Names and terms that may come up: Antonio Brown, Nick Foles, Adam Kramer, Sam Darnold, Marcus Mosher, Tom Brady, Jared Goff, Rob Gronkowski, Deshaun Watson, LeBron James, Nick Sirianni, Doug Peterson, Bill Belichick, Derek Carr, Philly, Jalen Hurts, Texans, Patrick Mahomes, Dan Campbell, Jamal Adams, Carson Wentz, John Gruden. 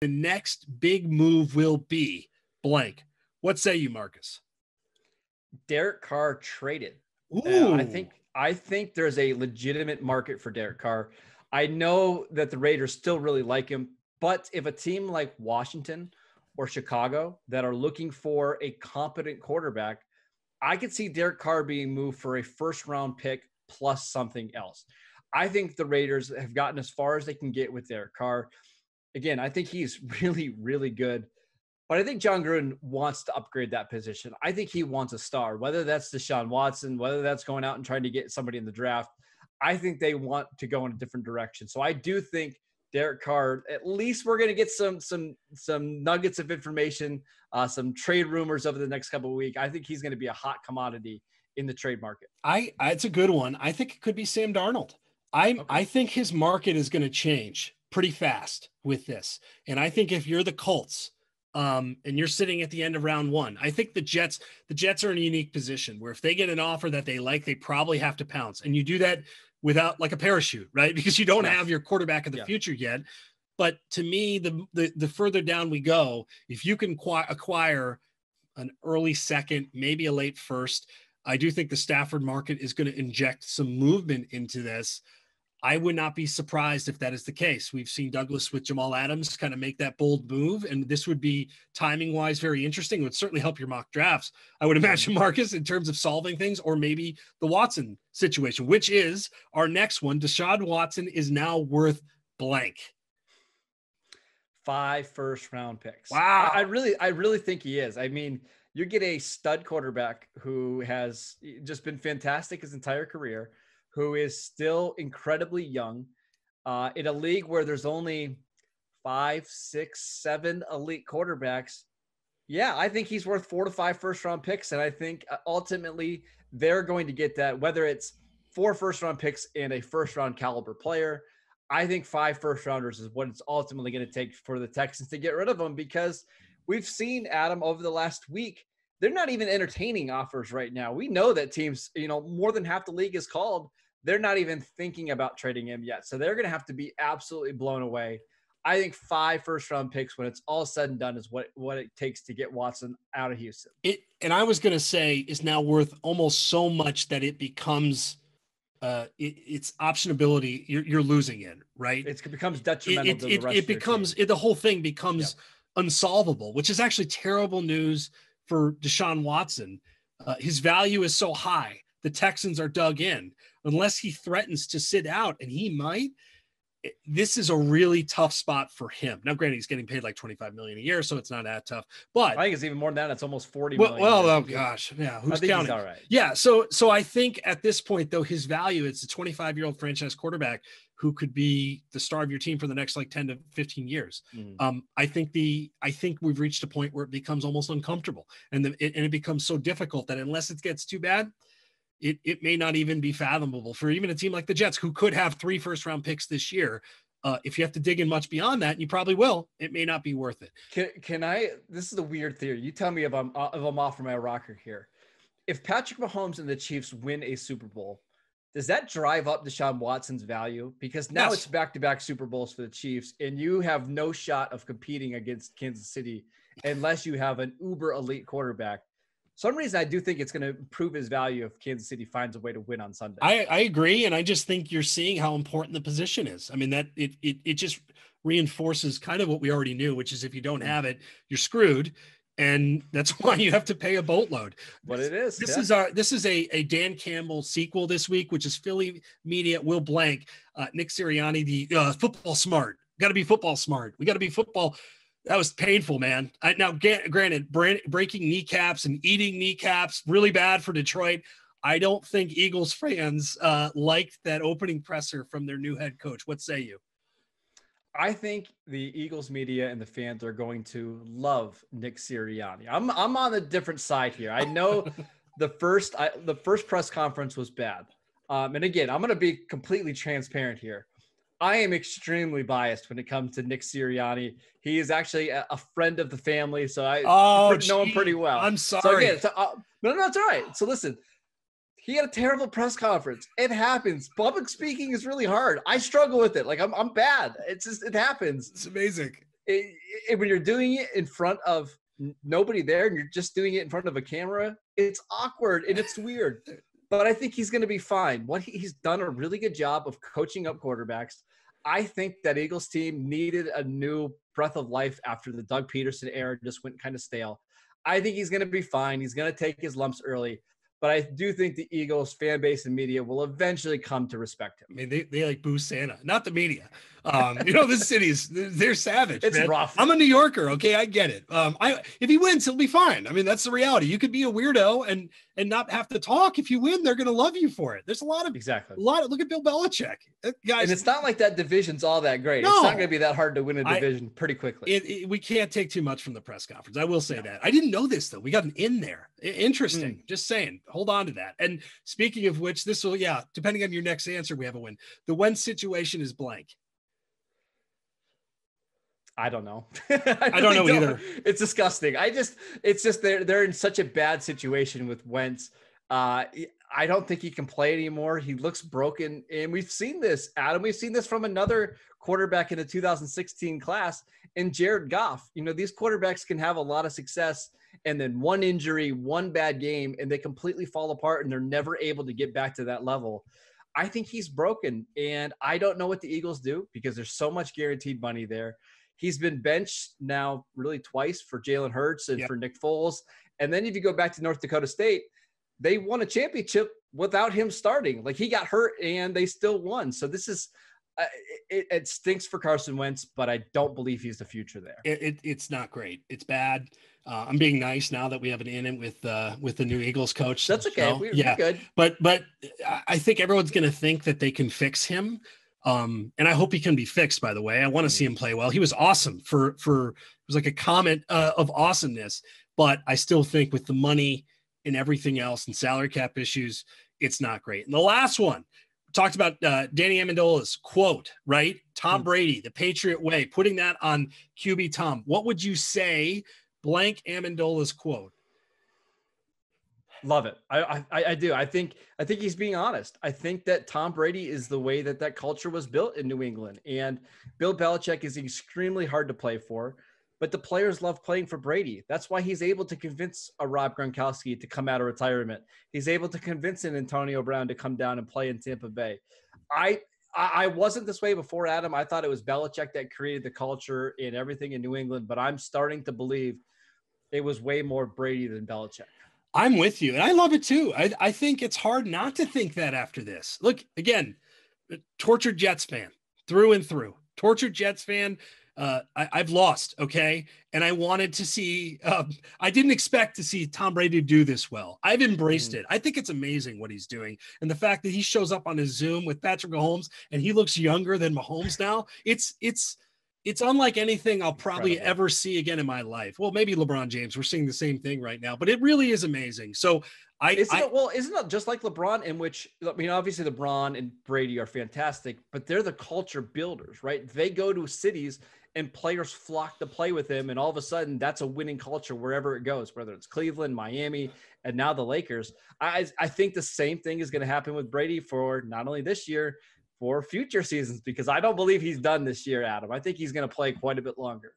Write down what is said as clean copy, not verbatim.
the next big move will be blank. What say you, Marcus? Derek Carr traded. Ooh. I think there's a legitimate market for Derek Carr. I know that the Raiders still really like him, but if a team like Washington or Chicago that are looking for a competent quarterback, I could see Derek Carr being moved for a first-round pick plus something else. I think the Raiders have gotten as far as they can get with Derek Carr. Again, I think he's really, really good. But I think John Gruden wants to upgrade that position. I think he wants a star, whether that's Deshaun Watson, whether that's going out and trying to get somebody in the draft. I think they want to go in a different direction. So I do think Derek Carr, at least we're going to get some nuggets of information, some trade rumors over the next couple of weeks. I think he's going to be a hot commodity in the trade market. It's a good one. I think it could be Sam Darnold. I think his market is going to change pretty fast with this. And I think if you're the Colts, and you're sitting at the end of round one, I think the Jets are in a unique position where if they get an offer that they like, they probably have to pounce. And you do that without like a parachute, right? Because you don't have your quarterback of the future yet. But to me, the further down we go, if you can acquire an early second, maybe a late first, I do think the Stafford market is going to inject some movement into this. I would not be surprised if that is the case. We've seen Douglas with Jamal Adams kind of make that bold move, and this would be timing-wise very interesting. It would certainly help your mock drafts, I would imagine, Marcus, in terms of solving things, or maybe the Watson situation, which is our next one. Deshaun Watson is now worth blank. 5 first-round picks. Wow. I really think he is. I mean, you get a stud quarterback who has just been fantastic his entire career, who is still incredibly young, in a league where there's only 5, 6, 7 elite quarterbacks. Yeah, I think he's worth 4 to 5 first-round picks, and I think ultimately they're going to get that, whether it's 4 first-round picks and a first-round caliber player. I think 5 first-rounders is what it's ultimately going to take for the Texans to get rid of them, because we've seen, Adam, over the last week, they're not even entertaining offers right now. We know that teams, more than half the league is called. They're not even thinking about trading him yet. So they're going to have to be absolutely blown away. I think 5 first-round picks when it's all said and done is what it takes to get Watson out of Houston. And I was going to say is now worth almost so much that it becomes its optionability. You're losing it, right? It becomes detrimental to the rest of your team. The whole thing becomes unsolvable, which is actually terrible news for Deshaun Watson. His value is so high. The Texans are dug in. Unless he threatens to sit out, and he might, this is a really tough spot for him. Now, granted, he's getting paid like $25 million a year, so it's not that tough. But I think it's even more than that. It's almost $40 million. Well, oh gosh. Yeah, who's counting? All right. Yeah, so I think at this point, though, his value, it's a 25-year-old franchise quarterback who could be the star of your team for the next like 10 to 15 years. I think we've reached a point where it becomes almost uncomfortable, and it becomes so difficult that unless it gets too bad, it may not even be fathomable for even a team like the Jets, who could have 3 first-round picks this year. If you have to dig in much beyond that, and you probably will, it may not be worth it. Can I? This is a weird theory. You tell me if I'm off my rocker here. If Patrick Mahomes and the Chiefs win a Super Bowl, does that drive up Deshaun Watson's value? Because now it's back-to-back Super Bowls for the Chiefs, and you have no shot of competing against Kansas City unless you have an uber elite quarterback. Some reason I do think it's going to improve his value if Kansas City finds a way to win on Sunday. I agree, and I just think you're seeing how important the position is. I mean, that it just reinforces kind of what we already knew, which is if you don't have it, you're screwed. And that's why you have to pay a boatload. But it is. This is a Dan Campbell sequel this week, which is Philly media will blank Nick Sirianni, the football smart. Got to be football smart. We got to be football. That was painful, man. Breaking kneecaps and eating kneecaps, really bad for Detroit. I don't think Eagles fans liked that opening presser from their new head coach. What say you? I think the Eagles media and the fans are going to love Nick Sirianni. I'm on a different side here. I know the first press conference was bad. And again, I'm going to be completely transparent here. I am extremely biased when it comes to Nick Sirianni. He is actually a friend of the family, so I know him pretty well. I'm sorry. So again, no, it's all right. So listen, he had a terrible press conference. It happens. Public speaking is really hard. I struggle with it. Like I'm bad. It happens. It's amazing. when you're doing it in front of nobody there and you're just doing it in front of a camera, it's awkward and it's weird. But I think he's going to be fine. What he's done a really good job of coaching up quarterbacks. I think that Eagles team needed a new breath of life after the Doug Peterson era just went kind of stale. I think he's going to be fine. He's going to take his lumps early. But I do think the Eagles fan base and media will eventually come to respect him. I mean, they like boo Santa, not the media. You know, this city is, they're savage. It's man. Rough. I'm a New Yorker. Okay. I get it. If he wins, he'll be fine. I mean, that's the reality. You could be a weirdo and not have to talk. If you win, they're going to love you for it. There's a lot of, look at Bill Belichick. Guys, and it's not like that division's all that great. No, it's not going to be that hard to win a division pretty quickly. We can't take too much from the press conference. I will say that. I didn't know this though. We got an in there. Interesting. Just saying, hold on to that. And speaking of which, this will, depending on your next answer, we have a win. The Wentz situation is blank. I don't know. I really don't know either. It's disgusting. It's just they're in such a bad situation with Wentz. I don't think he can play anymore. He looks broken. And we've seen this, Adam. We've seen this from another quarterback in the 2016 class in Jared Goff. You know, these quarterbacks can have a lot of success and then one injury, one bad game, and they completely fall apart and they're never able to get back to that level. I think he's broken. And I don't know what the Eagles do because there's so much guaranteed money there. He's been benched now really twice for Jalen Hurts and for Nick Foles. And then if you go back to North Dakota State, they won a championship without him starting. Like, he got hurt and they still won. So this is it stinks for Carson Wentz, but I don't believe he's the future there. It's not great. It's bad. I'm being nice now that we have an in with the new Eagles coach. That's okay. So, we're good. But I think everyone's going to think that they can fix him. And I hope he can be fixed, by the way. I want to see him play well. He was awesome for it was like a comment of awesomeness, but I still think with the money and everything else and salary cap issues, it's not great. And the last one talked about Danny Amendola's quote, right? Tom Brady, the Patriot way, putting that on QB Tom. What would you say blank Amendola's quote? Love it. I do. I think he's being honest. I think that Tom Brady is the way that culture was built in New England. And Bill Belichick is extremely hard to play for, but the players love playing for Brady. That's why he's able to convince a Rob Gronkowski to come out of retirement. He's able to convince an Antonio Brown to come down and play in Tampa Bay. I wasn't this way before, Adam. I thought it was Belichick that created the culture and everything in New England, but I'm starting to believe it was way more Brady than Belichick. I'm with you. And I love it too. I think it's hard not to think that after this. Look, again, tortured Jets fan through and through. Tortured Jets fan. I've lost. Okay. And I wanted to see, I didn't expect to see Tom Brady do this well. I've embraced it. I think it's amazing what he's doing. And the fact that he shows up on his Zoom with Patrick Mahomes and he looks younger than Mahomes now, it's unlike anything I'll probably ever see again in my life. Well, maybe LeBron James. We're seeing the same thing right now, but it really is amazing. So isn't it just like LeBron, in which, I mean, obviously LeBron and Brady are fantastic, but they're the culture builders, right? They go to cities and players flock to play with them. And all of a sudden that's a winning culture wherever it goes, whether it's Cleveland, Miami, and now the Lakers. I think the same thing is going to happen with Brady for not only this year, for future seasons, because I don't believe he's done this year, Adam. I think he's going to play quite a bit longer.